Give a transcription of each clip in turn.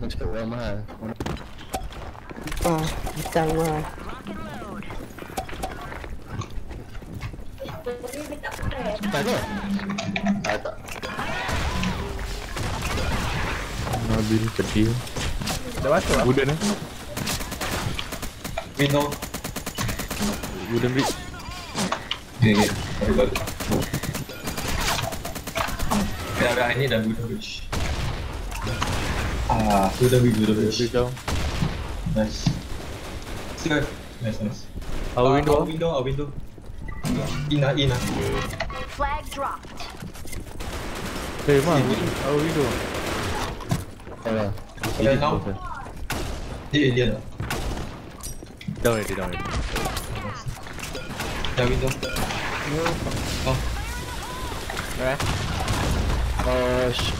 Concha, voy a más. Oh, está guay. ¿Está acá? Ahí está. No, bien, qué tío. ¿Te vas a jugar? Vino. Wooden brick. Yeah, yeah. Yeah, I need a wooden bridge. Ah, wooden bridge. Nice. Still. Nice, nice. Our window, our window, our window. Ina, Ina. Flag dropped. Hey, man, our window. Yeah. Yeah, now. Yeah, yeah. Down it, down it. Down window. Oh. Where? Oh, shit.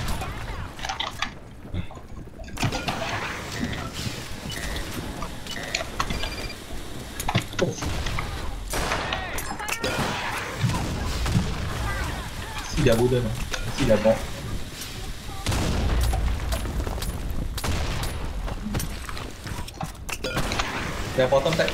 Il y a Wooden, il y a bon. C'est important peut-être.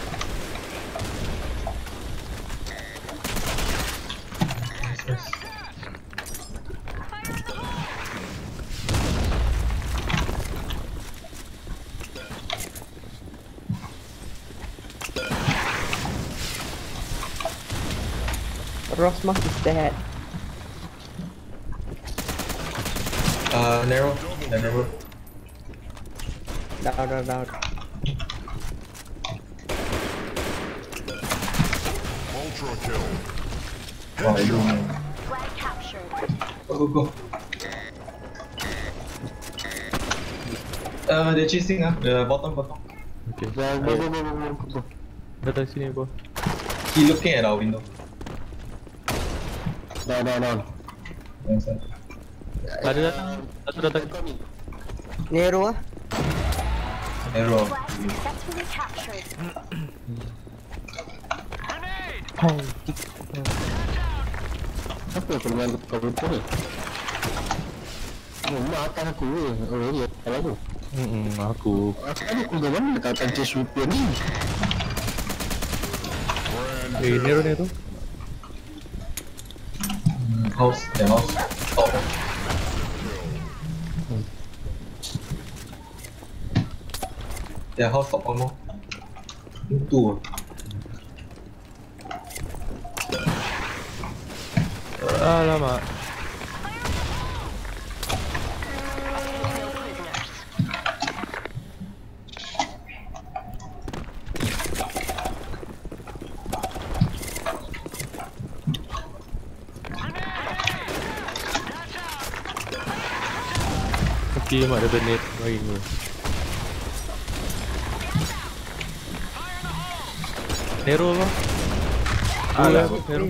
Rosmos is dead. Narrow, narrow. Down, down, down. Ultra kill. Flag captured. Go, go, go. They're chasing, the bottom, bottom. Okay. Go, go, go, go, go, go. That's the neighbor. He's looking at our window. Down, down, down. Inside. Ada satu datang. Nero ah. Nero. Hei. Apa permainan komputer ni? Makan aku. Oh ya, aku. Aku. Aku jangan kata cecuk ni. Eh, Nero ni tu. House, the house. Oh. The house top one more. Two. Alamak. Okay, mak ada benet bagi gue. Nero lo. Ala, Nero.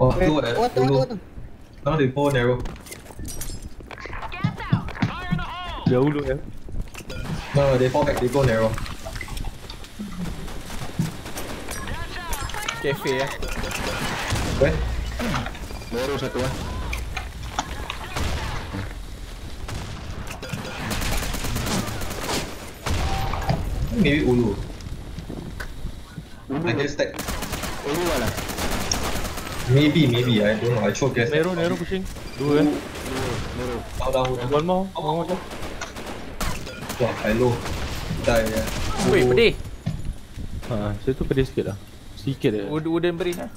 Oh, tu ada. Tangan di pole Nero. Jauh lu ya. No, they fall back, they go Nero. Cafe ya. Weh. Nero satu lah. Maybe Ulu. I guess that. Ulu lah. Maybe, maybe. I don't know. I chose guess. Nero, Nero pushing. Dua. Nero. Down, down. One more. One more. Wah, I low. Die ya. Wih, pedih. Haa, saya tu pedih sikit lah. Sikit je. Wooden bridge lah.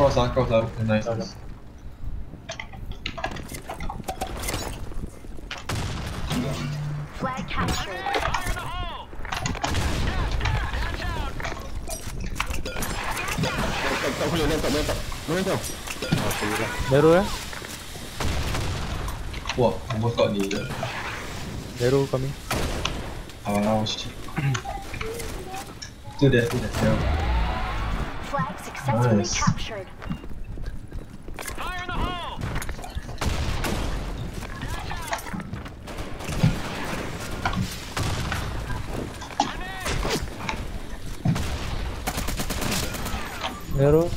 Cross lah, cross lah. Nice. Flag captured. Tak boleh, lentap, lentap. Lentap. Nero ya? Wah, nombor kat ni je. Nero kami. Oh, shit. Tu dah, tu dah. Flag successfully captured. Fire in the hole! Nero.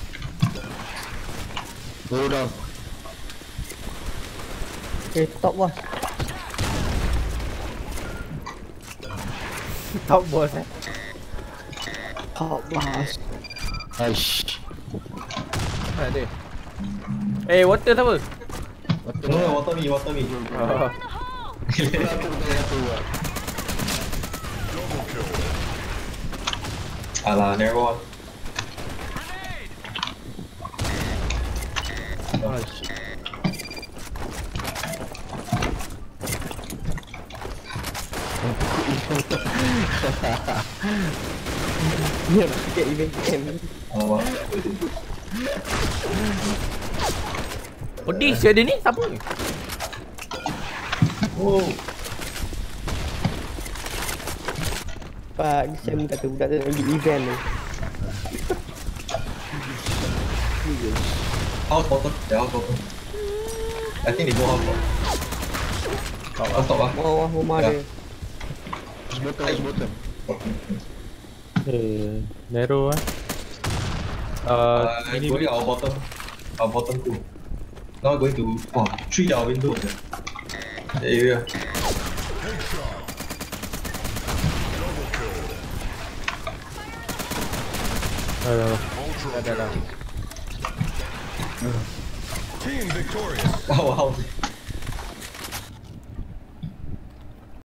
Go down. Top boss eh? Top boss. Aish. Aduh. Eh, water siapa? Water me. Alah, never one. Aish. Dia nak pakai event camp. Oh, pedih saya ada ni, siapa ni? Oh Pak, saya minta tu budak tu nak pergi event tu. Out bottom, yeah out bottom. I think they go out bottom. Stop lah. Bawah rumah dia. Bottom. Narrow lah. I'm going our bottom 2. Now I'm going to 3 our windows. That area. Team victorious. Wow.